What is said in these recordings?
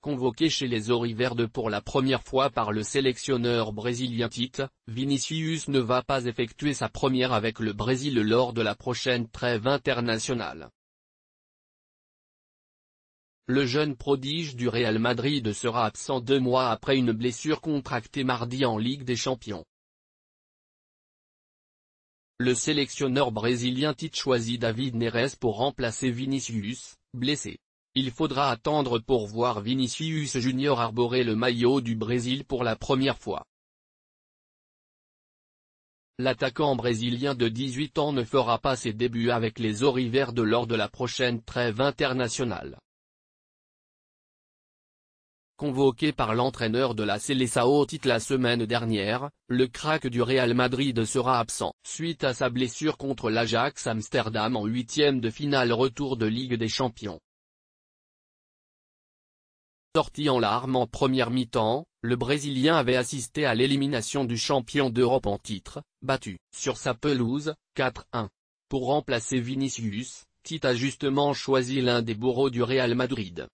Convoqué chez les Auriverde pour la première fois par le sélectionneur brésilien Tite, Vinicius ne va pas effectuer sa première avec le Brésil lors de la prochaine trêve internationale. Le jeune prodige du Real Madrid sera absent 2 mois après une blessure contractée mardi en Ligue des Champions. Le sélectionneur brésilien Tite choisit David Neres pour remplacer Vinicius, blessé. Il faudra attendre pour voir Vinicius Junior arborer le maillot du Brésil pour la première fois. L'attaquant brésilien de 18 ans ne fera pas ses débuts avec les Auriverde lors de la prochaine trêve internationale. Convoqué par l'entraîneur de la Seleção Tite la semaine dernière, le crack du Real Madrid sera absent. Suite à sa blessure contre l'Ajax Amsterdam en 8e de finale retour de Ligue des Champions. Sorti en larmes en première mi-temps, le Brésilien avait assisté à l'élimination du champion d'Europe en titre, battu sur sa pelouse, 4-1. Pour remplacer Vinicius, Tite a justement choisi l'un des bourreaux du Real Madrid.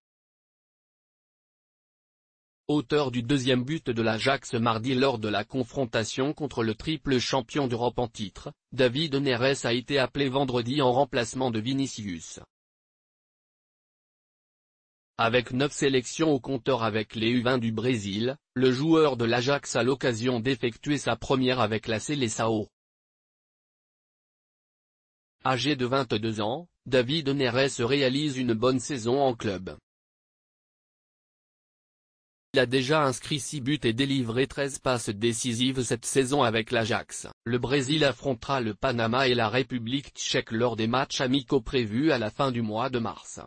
Auteur du 2e but de l'Ajax mardi lors de la confrontation contre le triple champion d'Europe en titre, David Neres a été appelé vendredi en remplacement de Vinicius. Avec 9 sélections au compteur avec les U20 du Brésil, le joueur de l'Ajax a l'occasion d'effectuer sa première avec la Seleção. Âgé de 22 ans, David Neres réalise une bonne saison en club. Il a déjà inscrit 6 buts et délivré 13 passes décisives cette saison avec l'Ajax. Le Brésil affrontera le Panama et la République tchèque lors des matchs amicaux prévus à la fin du mois de mars.